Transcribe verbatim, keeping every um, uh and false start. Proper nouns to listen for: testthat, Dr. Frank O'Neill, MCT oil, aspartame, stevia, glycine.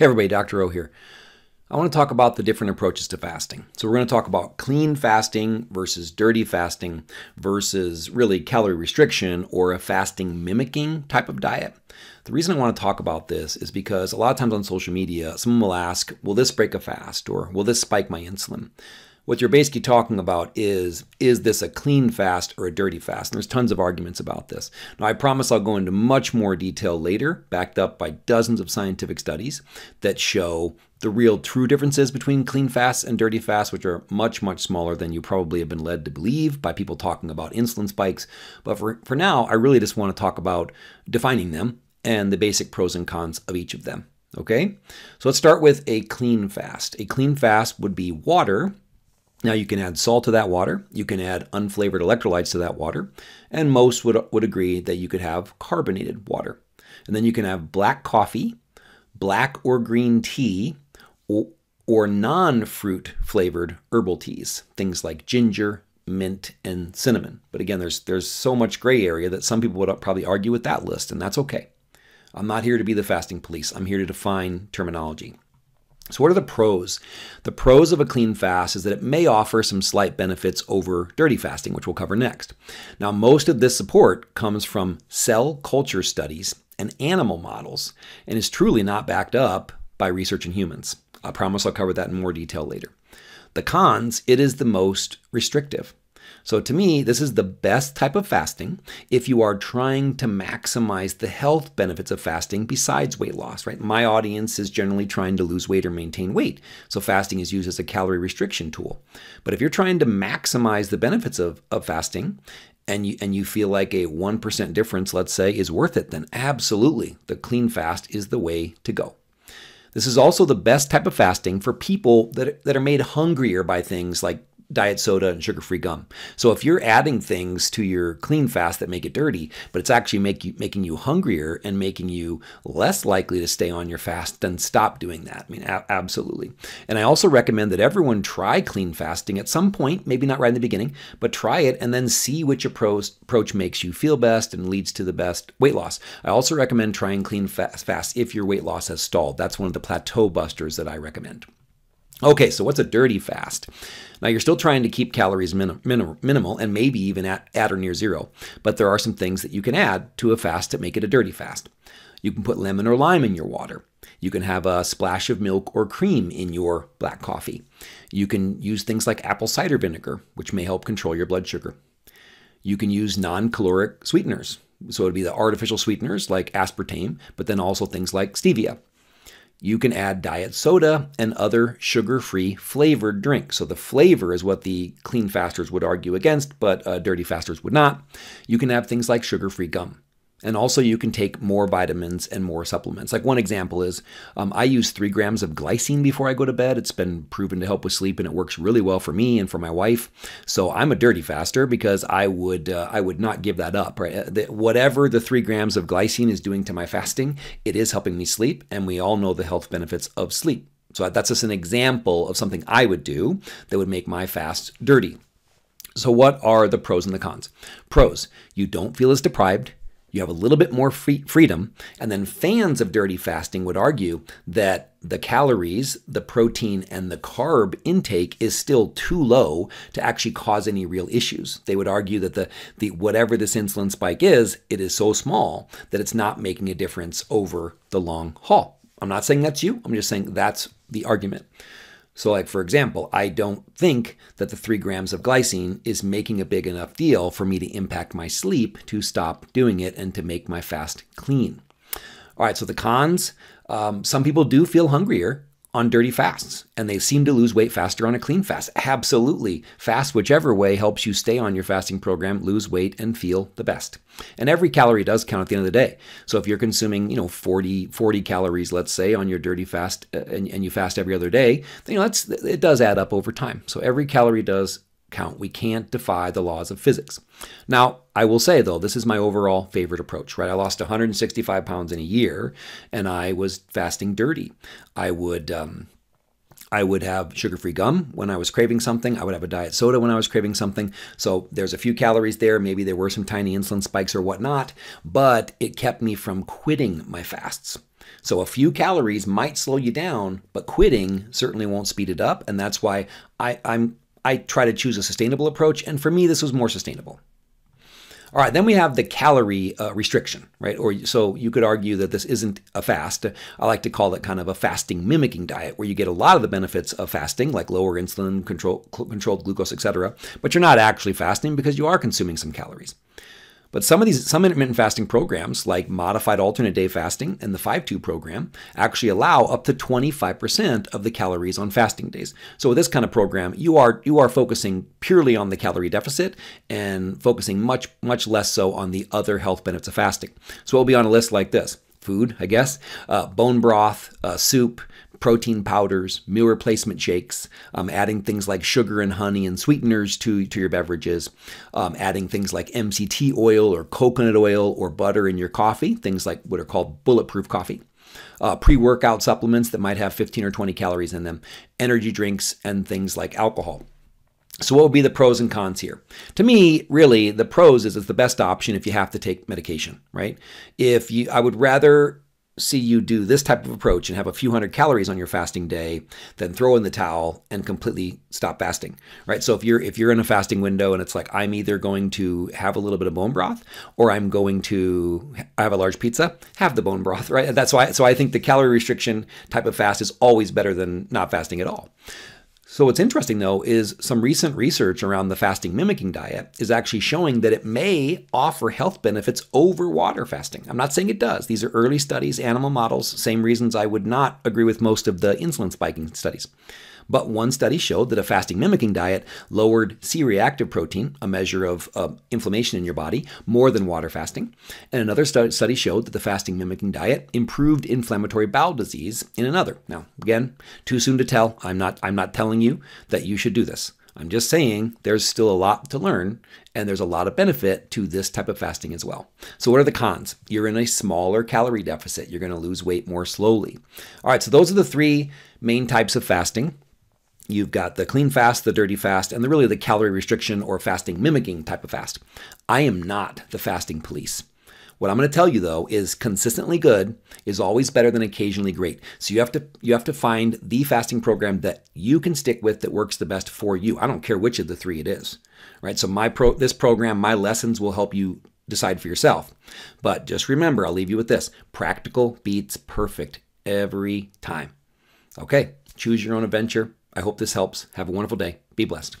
Hey everybody, Doctor O here. I want to talk about the different approaches to fasting. So we're going to talk about clean fasting versus dirty fasting versus really calorie restriction or a fasting mimicking type of diet. The reason I want to talk about this is because a lot of times on social media, someone will ask, will this break a fast or will this spike my insulin? What you're basically talking about is, is this a clean fast or a dirty fast? And there's tons of arguments about this. Now, I promise I'll go into much more detail later, backed up by dozens of scientific studies that show the real true differences between clean fasts and dirty fasts, which are much, much smaller than you probably have been led to believe by people talking about insulin spikes. But for, for now, I really just want to talk about defining them and the basic pros and cons of each of them, okay? So let's start with a clean fast. A clean fast would be water. Now you can add salt to that water, you can add unflavored electrolytes to that water, and most would, would agree that you could have carbonated water. And then you can have black coffee, black or green tea, or, or non-fruit flavored herbal teas, things like ginger, mint, and cinnamon. But again, there's, there's so much gray area that some people would probably argue with that list, and that's okay. I'm not here to be the fasting police, I'm here to define terminology. So what are the pros? The pros of a clean fast is that it may offer some slight benefits over dirty fasting, which we'll cover next. Now, most of this support comes from cell culture studies and animal models and is truly not backed up by research in humans. I promise I'll cover that in more detail later. The cons, it is the most restrictive. So to me, this is the best type of fasting if you are trying to maximize the health benefits of fasting besides weight loss, right? My audience is generally trying to lose weight or maintain weight. So fasting is used as a calorie restriction tool. But if you're trying to maximize the benefits of, of fasting and you, and you feel like a one percent difference, let's say, is worth it, then absolutely the clean fast is the way to go. This is also the best type of fasting for people that, that are made hungrier by things like diet soda and sugar-free gum. So if you're adding things to your clean fast that make it dirty, but it's actually make you, making you hungrier and making you less likely to stay on your fast, then stop doing that. I mean, absolutely. And I also recommend that everyone try clean fasting at some point, maybe not right in the beginning, but try it and then see which approach, approach makes you feel best and leads to the best weight loss. I also recommend trying clean fast, fast if your weight loss has stalled. That's one of the plateau busters that I recommend. Okay, so what's a dirty fast? Now, you're still trying to keep calories minim minim minimal and maybe even at, at or near zero, but there are some things that you can add to a fast that make it a dirty fast. You can put lemon or lime in your water. You can have a splash of milk or cream in your black coffee. You can use things like apple cider vinegar, which may help control your blood sugar. You can use non-caloric sweeteners. So it would be the artificial sweeteners like aspartame, but then also things like stevia. You can add diet soda and other sugar-free flavored drinks. So the flavor is what the clean fasters would argue against, but uh, dirty fasters would not. You can have things like sugar-free gum. And also you can take more vitamins and more supplements. Like one example is um, I use three grams of glycine before I go to bed. It's been proven to help with sleep and it works really well for me and for my wife. So I'm a dirty faster because I would uh, I would not give that up, right? That whatever the three grams of glycine is doing to my fasting, it is helping me sleep. And we all know the health benefits of sleep. So that's just an example of something I would do that would make my fast dirty. So what are the pros and the cons? Pros, you don't feel as deprived. You have a little bit more free freedom. And then fans of dirty fasting would argue that the calories, the protein, and the carb intake is still too low to actually cause any real issues. They would argue that the, the whatever this insulin spike is, it is so small that it's not making a difference over the long haul. I'm not saying that's you. I'm just saying that's the argument. So like, for example, I don't think that the three grams of glycine is making a big enough deal for me to impact my sleep to stop doing it and to make my fast clean. All right, so the cons, um, some people do feel hungrier on dirty fasts and they seem to lose weight faster on a clean fast. Absolutely, fast whichever way helps you stay on your fasting program, lose weight and feel the best. And every calorie does count at the end of the day. So if you're consuming, you know, forty, forty calories, let's say, on your dirty fast uh, and, and you fast every other day, then, you know, that's, it does add up over time. So every calorie does count. We can't defy the laws of physics. Now, I will say though, this is my overall favorite approach, right? I lost one hundred sixty-five pounds in a year and I was fasting dirty. I would, um, I would have sugar-free gum when I was craving something. I would have a diet soda when I was craving something. So there's a few calories there. Maybe there were some tiny insulin spikes or whatnot, but it kept me from quitting my fasts. So a few calories might slow you down, but quitting certainly won't speed it up. And that's why I, I'm, I try to choose a sustainable approach. And for me, this was more sustainable. All right, then we have the calorie uh, restriction, right? Or so you could argue that this isn't a fast. I like to call it kind of a fasting mimicking diet, where you get a lot of the benefits of fasting, like lower insulin, control, controlled glucose, et cetera. But you're not actually fasting because you are consuming some calories. But some of these, some intermittent fasting programs, like modified alternate day fasting and the five two program, actually allow up to twenty-five percent of the calories on fasting days. So with this kind of program, you are you are focusing purely on the calorie deficit and focusing much much less so on the other health benefits of fasting. So it'll be on a list like this: food, I guess, uh, bone broth, uh, soup, protein powders, meal replacement shakes, um, adding things like sugar and honey and sweeteners to, to your beverages, um, adding things like M C T oil or coconut oil or butter in your coffee, things like what are called bulletproof coffee, uh, pre-workout supplements that might have fifteen or twenty calories in them, energy drinks, and things like alcohol. So what would be the pros and cons here? To me, really, the pros is it's the best option if you have to take medication, right? If you, I would rather see you do this type of approach and have a few hundred calories on your fasting day than throw in the towel and completely stop fasting, right? So if you're if you're in a fasting window and it's like, I'm either going to have a little bit of bone broth or I'm going to have a large pizza, have the bone broth, right? That's why. So I think the calorie restriction type of fast is always better than not fasting at all. So what's interesting, though, is some recent research around the fasting mimicking diet is actually showing that it may offer health benefits over water fasting. I'm not saying it does. These are early studies, animal models, same reasons I would not agree with most of the insulin spiking studies. But one study showed that a fasting mimicking diet lowered C reactive protein, a measure of uh, inflammation in your body, more than water fasting. And another study showed that the fasting mimicking diet improved inflammatory bowel disease in another. Now, again, too soon to tell. I'm not, I'm not telling you that you should do this. I'm just saying there's still a lot to learn, and there's a lot of benefit to this type of fasting as well. So what are the cons? You're in a smaller calorie deficit. You're going to lose weight more slowly. All right, so those are the three main types of fasting. You've got the clean fast, the dirty fast, and the really the calorie restriction or fasting mimicking type of fast. I am not the fasting police. What I'm going to tell you, though, is consistently good is always better than occasionally great. So you have to you have to find the fasting program that you can stick with that works the best for you. I don't care which of the three it is, right? So my pro this program, my lessons will help you decide for yourself. But just remember, I'll leave you with this: practical beats perfect every time. Okay, choose your own adventure. I hope this helps. Have a wonderful day. Be blessed.